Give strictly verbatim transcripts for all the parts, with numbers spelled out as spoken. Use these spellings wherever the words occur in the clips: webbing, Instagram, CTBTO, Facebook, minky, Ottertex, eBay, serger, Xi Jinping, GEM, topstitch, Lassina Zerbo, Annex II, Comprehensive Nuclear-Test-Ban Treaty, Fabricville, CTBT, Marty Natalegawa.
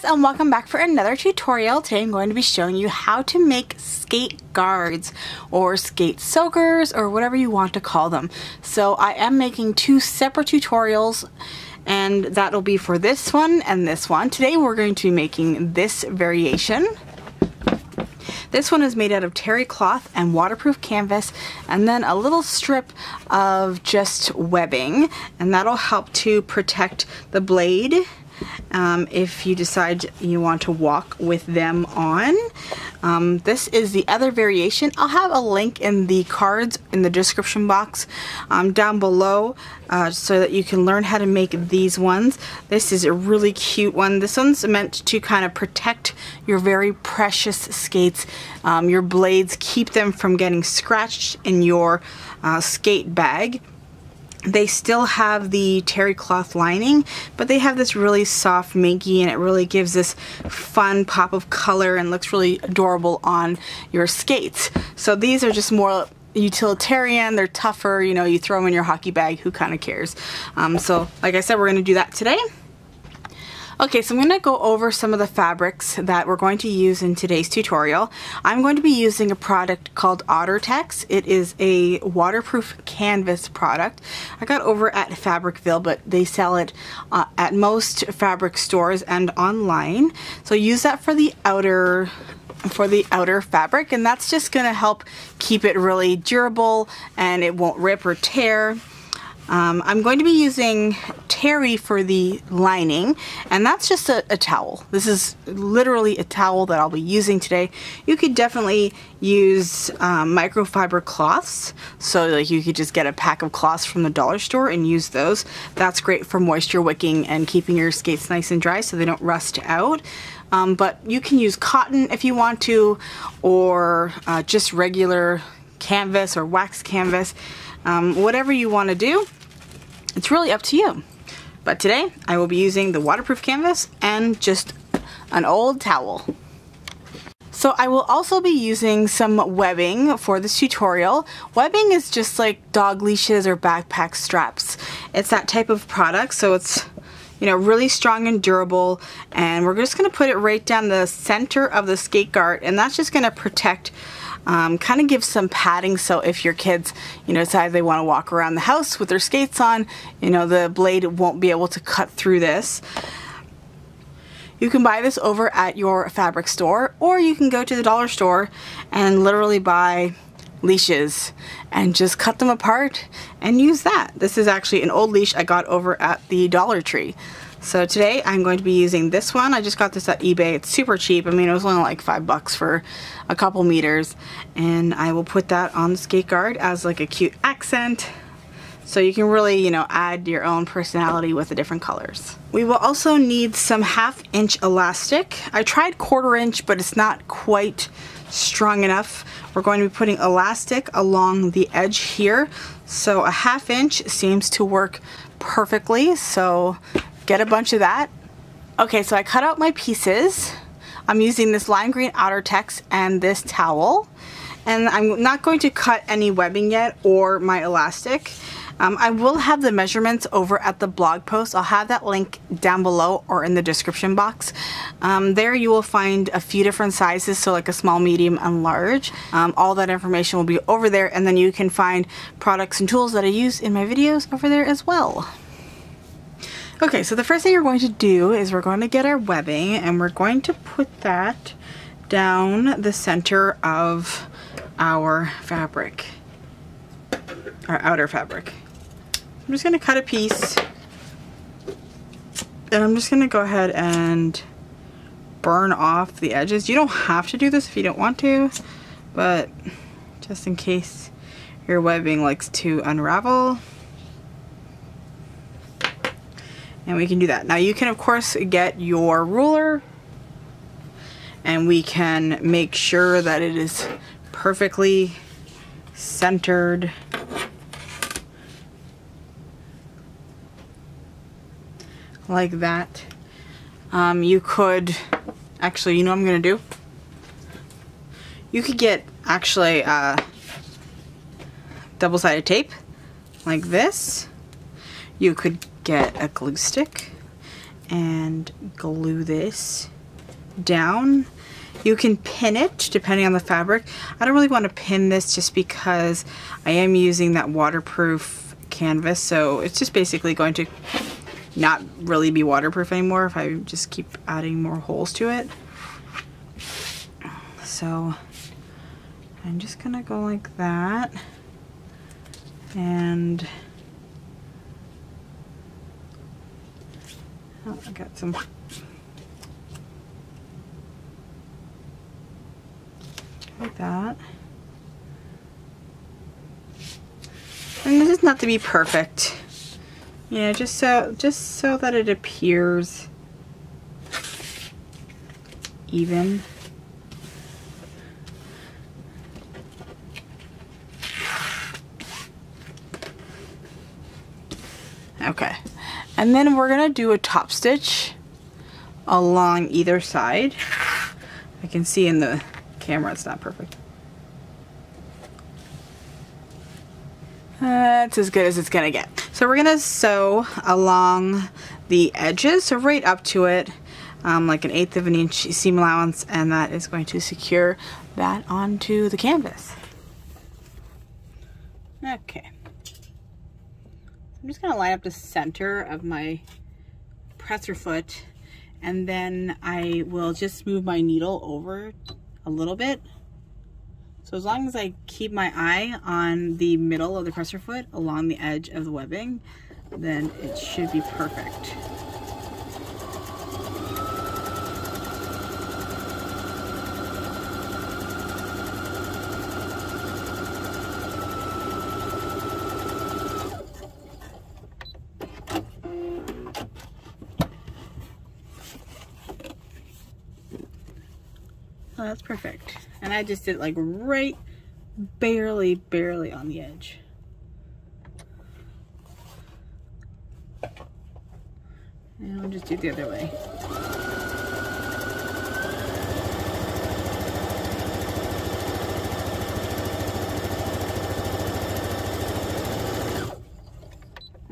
guys, and welcome back for another tutorial. Today I'm going to be showing you how to make skate guards or skate soakers or whatever you want to call them. So I am making two separate tutorials, and that'll be for this one and this one. Today we're going to be making this variation. This one is made out of terry cloth and waterproof canvas, and then a little strip of just webbing, and that'll help to protect the blade um, if you decide you want to walk with them on. Um, this is the other variation. I'll have a link in the cards in the description box um, down below uh, so that you can learn how to make these ones. This is a really cute one. This one's meant to kind of protect your very precious skates, um, your blades, keep them from getting scratched in your uh, skate bag. They still have the terry cloth lining, but they have this really soft minky, and it really gives this fun pop of color and looks really adorable on your skates. So these are just more utilitarian, they're tougher, you know, you throw them in your hockey bag, who kind of cares? Um, so like I said, we're gonna do that today. Okay, so I'm going to go over some of the fabrics that we're going to use in today's tutorial. I'm going to be using a product called Ottertex. It is a waterproof canvas product. I got over at Fabricville, but they sell it uh, at most fabric stores and online. So use that for the outer for the outer fabric, and that's just going to help keep it really durable and it won't rip or tear. Um, I'm going to be using terry for the lining, and that's just a, a towel. This is literally a towel that I'll be using today. You could definitely use um, microfiber cloths, so like you could just get a pack of cloths from the dollar store and use those. That's great for moisture wicking and keeping your skates nice and dry so they don't rust out. Um, but you can use cotton if you want to, or uh, just regular canvas or wax canvas. Um, whatever you want to do, it's really up to you. But today I will be using the waterproof canvas and just an old towel. So I will also be using some webbing for this tutorial. Webbing is just like dog leashes or backpack straps. It's that type of product, so it's, you know, really strong and durable, and we're just going to put it right down the center of the skate guard, and that's just going to protect, Um, kind of give some padding, so if your kids, you know, decide they want to walk around the house with their skates on, you know, the blade won't be able to cut through this. You can buy this over at your fabric store, or you can go to the dollar store and literally buy leashes and just cut them apart and use that. This is actually an old leash I got over at the Dollar Tree. So today I'm going to be using this one. I just got this at eBay. It's super cheap. I mean, it was only like five bucks for a couple meters, and I will put that on the skate guard as like a cute accent. So you can really, you know, add your own personality with the different colors. We will also need some half inch elastic. I tried quarter inch, but it's not quite strong enough. We're going to be putting elastic along the edge here. So a half inch seems to work perfectly. So get a bunch of that. Okay, so I cut out my pieces. I'm using this lime green Ottertex and this towel, and I'm not going to cut any webbing yet or my elastic. Um, I will have the measurements over at the blog post. I'll have that link down below or in the description box. Um, there you will find a few different sizes, so like a small, medium, and large. Um, all that information will be over there, and then you can find products and tools that I use in my videos over there as well. Okay, so the first thing you're going to do is we're going to get our webbing, and we're going to put that down the center of our fabric, our outer fabric. I'm just going to cut a piece, and I'm just going to go ahead and burn off the edges. You don't have to do this if you don't want to, but just in case your webbing likes to unravel. And we can do that. Now you can of course get your ruler, and we can make sure that it is perfectly centered. Like that. Um, you could, actually, you know what I'm gonna do? You could get actually uh, double-sided tape like this. You could get a glue stick, and glue this down. You can pin it depending on the fabric. I don't really want to pin this just because I am using that waterproof canvas, so it's just basically going to not really be waterproof anymore if I just keep adding more holes to it. So I'm just gonna go like that and oh, I got some like that. And this is not to be perfect. Yeah, you know, just so just so that it appears even. Okay, and then we're gonna do a top stitch along either side. I can see in the camera it's not perfect. That's as good as it's gonna get. So we're gonna sew along the edges, so right up to it, um, like an eighth of an inch seam allowance, and that is going to secure that onto the canvas. Okay. I'm just gonna line up the center of my presser foot, and then I will just move my needle over a little bit. So as long as I keep my eye on the middle of the presser foot along the edge of the webbing, then it should be perfect. Oh, that's perfect. And I just did it like right barely, barely on the edge. And I'll just do it the other way.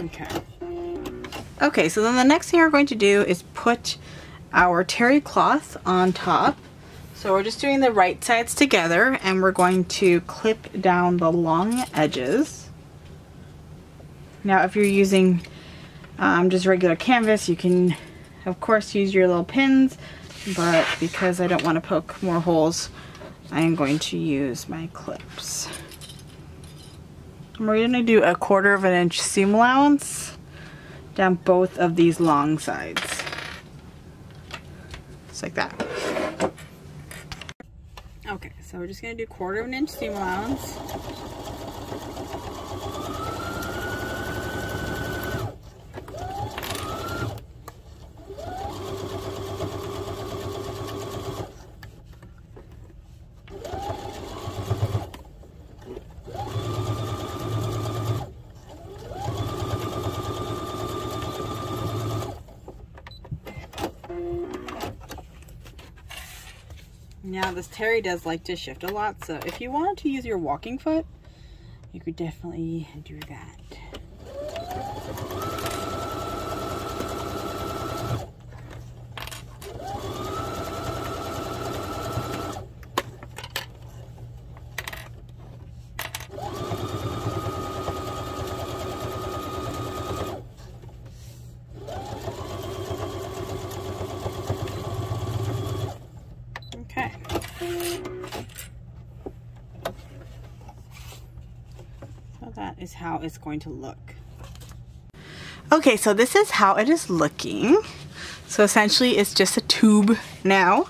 Okay. Okay, so then the next thing we're going to do is put our terry cloth on top. So we're just doing the right sides together, and we're going to clip down the long edges. Now if you're using um, just regular canvas, you can of course use your little pins, but because I don't want to poke more holes, I am going to use my clips. And we're going to do a quarter of an inch seam allowance down both of these long sides. Just like that. Okay, so we're just going to do quarter of an inch seam allowance. Now this terry does like to shift a lot, so if you wanted to use your walking foot, you could definitely do that. That is how it's going to look. Okay, so this is how it is looking. So essentially it's just a tube now.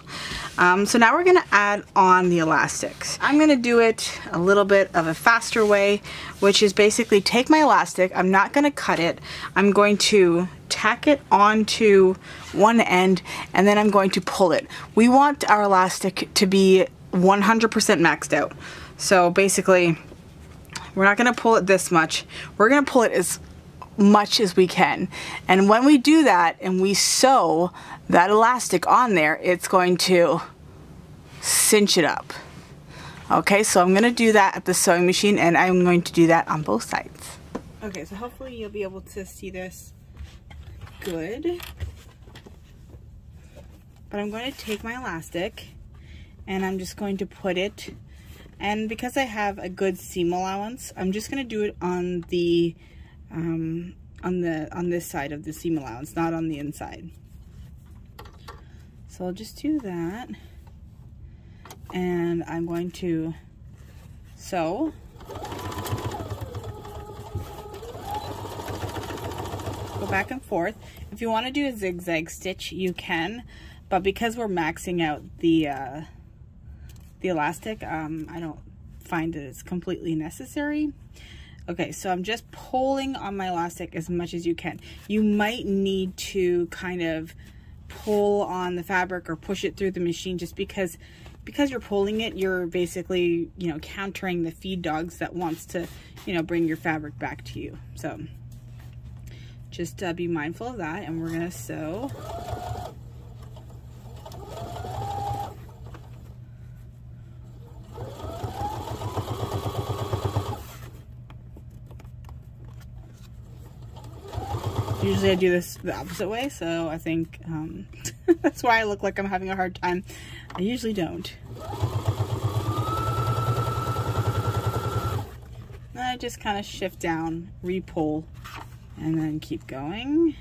Um, so now we're gonna add on the elastics. I'm gonna do it a little bit of a faster way, which is basically take my elastic, I'm not gonna cut it, I'm going to tack it onto one end, and then I'm going to pull it. We want our elastic to be one hundred percent maxed out. So basically, we're not gonna pull it this much. We're gonna pull it as much as we can. And when we do that and we sew that elastic on there, it's going to cinch it up. Okay, so I'm gonna do that at the sewing machine, and I'm going to do that on both sides. Okay, so hopefully you'll be able to see this good. but I'm going to take my elastic and I'm just going to put it, and because I have a good seam allowance, I'm just going to do it on the um, on the on this side of the seam allowance, not on the inside. So I'll just do that, and I'm going to sew. Go back and forth. If you want to do a zigzag stitch, you can, but because we're maxing out the uh, the elastic, um, I don't find that it's completely necessary. Okay, so I'm just pulling on my elastic as much as you can. You might need to kind of pull on the fabric or push it through the machine, just because because you're pulling it, you're basically, you know, countering the feed dogs that wants to, you know, bring your fabric back to you. So just uh, be mindful of that, and we're gonna sew. Usually I do this the opposite way, so I think um, that's why I look like I'm having a hard time. I usually don't. Then I just kind of shift down, re-pull, and then keep going.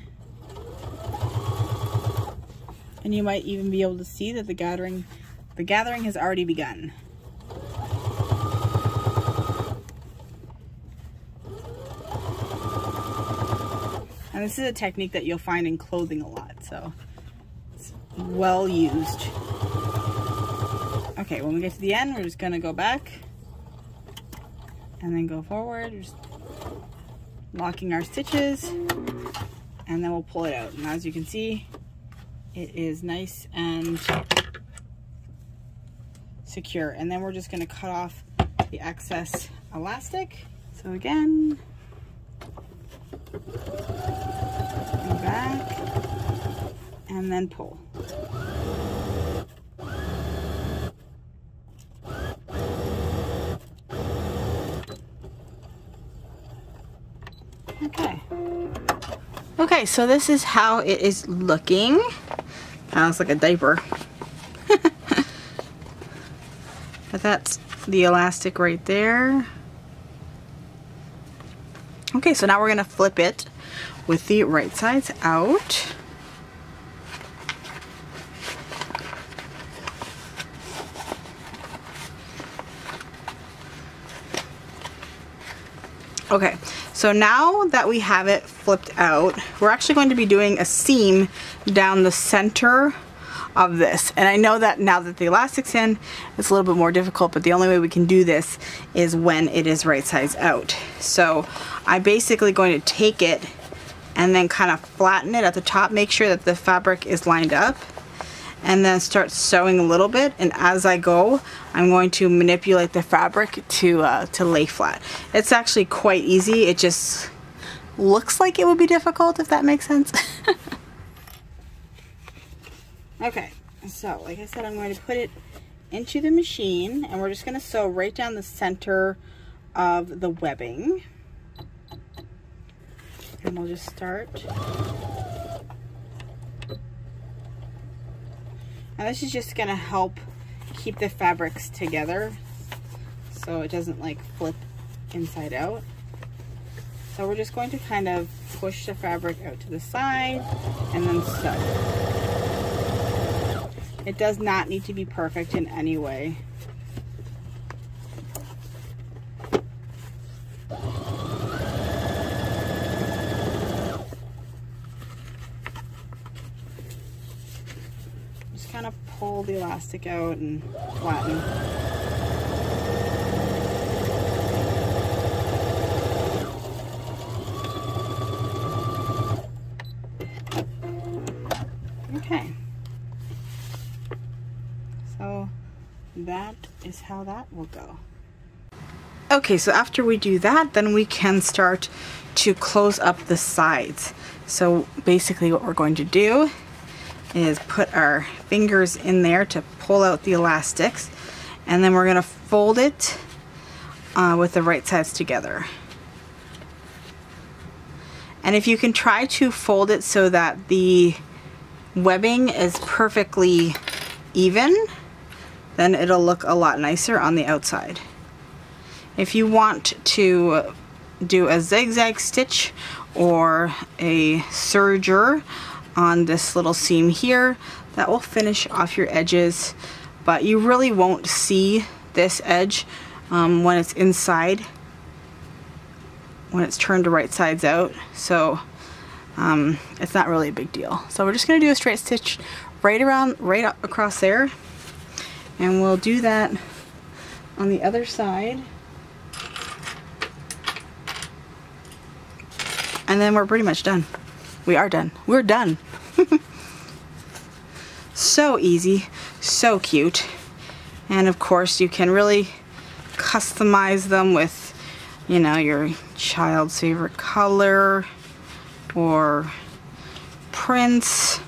And you might even be able to see that the gathering, the gathering has already begun. And this is a technique that you'll find in clothing a lot, so it's well used. Okay, when we get to the end, we're just gonna go back and then go forward, just locking our stitches, and then we'll pull it out. And as you can see, it is nice and secure. And then we're just gonna cut off the excess elastic. So again, and back, and then pull. Okay. Okay, so this is how it is looking. Now it's like a diaper. But that's the elastic right there. Okay, so now we're gonna flip it with the right sides out. Okay, so now that we have it flipped out, we're actually going to be doing a seam down the center of this. And I know that now that the elastic's in, it's a little bit more difficult, but the only way we can do this is when it is right sides out. So I'm basically going to take it and then kind of flatten it at the top, make sure that the fabric is lined up, and then start sewing a little bit. And as I go, I'm going to manipulate the fabric to uh, to lay flat. It's actually quite easy. It just looks like it would be difficult, if that makes sense. Okay, so like I said, I'm going to put it into the machine, and we're just going to sew right down the center of the webbing. And we'll just start. Now this is just gonna help keep the fabrics together so it doesn't like flip inside out. So we're just going to kind of push the fabric out to the side and then sew. It does not need to be perfect in any way. Kind of pull the elastic out and flatten. Okay. So that is how that will go. Okay, so after we do that, then we can start to close up the sides. So basically what we're going to do is put our fingers in there to pull out the elastics, and then we're going to fold it uh, with the right sides together. And if you can, try to fold it so that the webbing is perfectly even, then it'll look a lot nicer on the outside. If you want to do a zigzag stitch or a serger on this little seam here, that will finish off your edges, but you really won't see this edge um, when it's inside, when it's turned to right sides out, so um, it's not really a big deal. So we're just going to do a straight stitch right around, right up across there, and we'll do that on the other side. And then we're pretty much done. We are done. We're done. So easy, so cute. And of course you can really customize them with, you know, your child's favorite color or prints.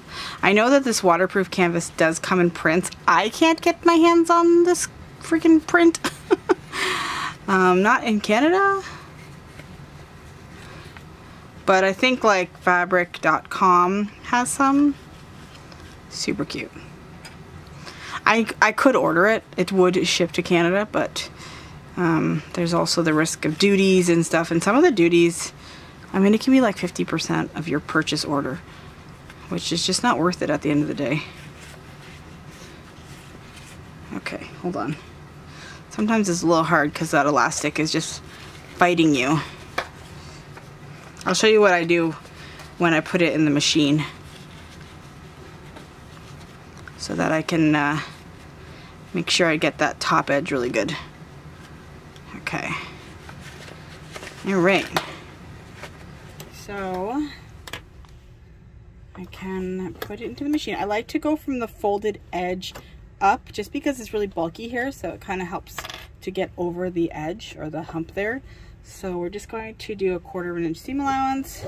I know that this waterproof canvas does come in prints. I can't get my hands on this freaking print. um, not in Canada. But I think like fabric dot com has some. Super cute. I, I could order it. It would ship to Canada, but um, there's also the risk of duties and stuff. And some of the duties, I mean, it can be like fifty percent of your purchase order, which is just not worth it at the end of the day. Okay, hold on. Sometimes it's a little hard because that elastic is just biting you. I'll show you what I do when I put it in the machine so that I can uh, make sure I get that top edge really good. Okay. All right. So I can put it into the machine. I like to go from the folded edge up just because it's really bulky here, so it kind of helps to get over the edge or the hump there. So we're just going to do a quarter of an inch seam allowance.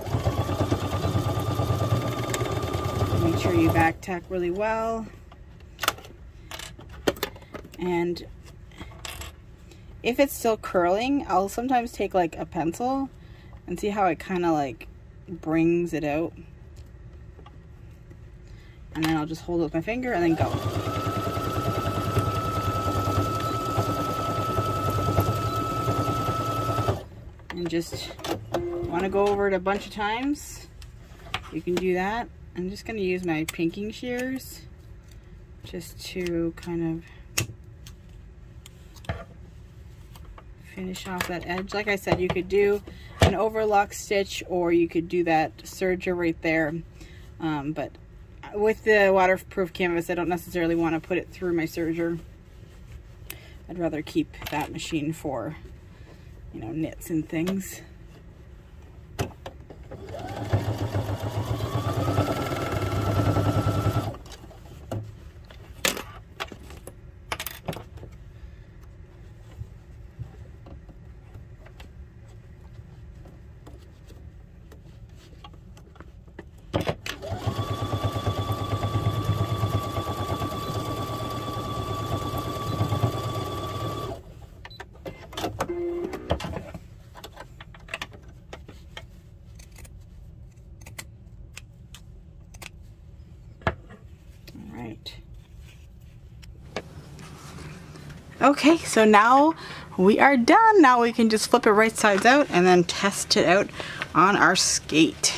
Make sure you back tack really well. And if it's still curling, I'll sometimes take like a pencil and see how it kind of like brings it out. And then I'll just hold it with my finger and then go. And just want to go over it a bunch of times, you can do that. I'm just going to use my pinking shears just to kind of finish off that edge. Like I said, you could do an overlock stitch or you could do that serger right there, um, but with the waterproof canvas I don't necessarily want to put it through my serger. I'd rather keep that machine for, you know, knits and things. Okay, so now we are done. Now we can just flip it right sides out and then test it out on our skate.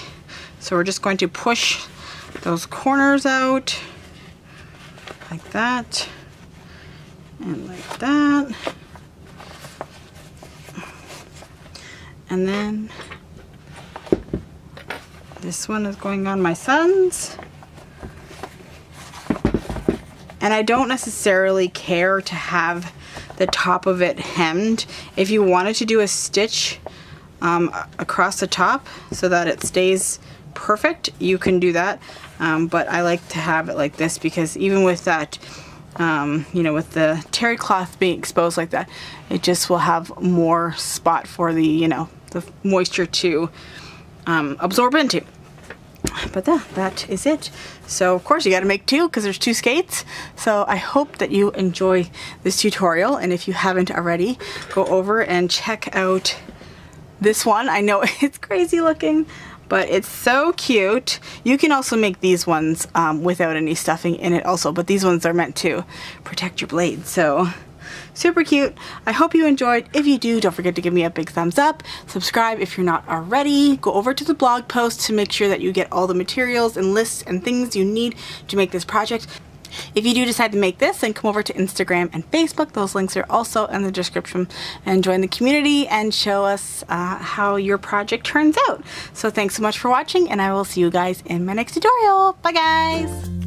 So we're just going to push those corners out like that and like that. And then this one is going on my son's. And I don't necessarily care to have the top of it hemmed. If you wanted to do a stitch um, across the top so that it stays perfect, you can do that, um, but I like to have it like this because even with that, um, you know, with the terry cloth being exposed like that, it just will have more spot for the, you know, the moisture to um, absorb into. But yeah, that is it. So of course you got to make two because there's two skates. So I hope that you enjoy this tutorial, and if you haven't already, go over and check out this one. I know it's crazy looking, but it's so cute. You can also make these ones um, without any stuffing in it also, but these ones are meant to protect your blade, so super cute. I hope you enjoyed. If you do, don't forget to give me a big thumbs up. Subscribe if you're not already. Go over to the blog post to make sure that you get all the materials and lists and things you need to make this project. If you do decide to make this, then come over to Instagram and Facebook. Those links are also in the description. And join the community and show us uh, how your project turns out. So thanks so much for watching, and I will see you guys in my next tutorial. Bye guys!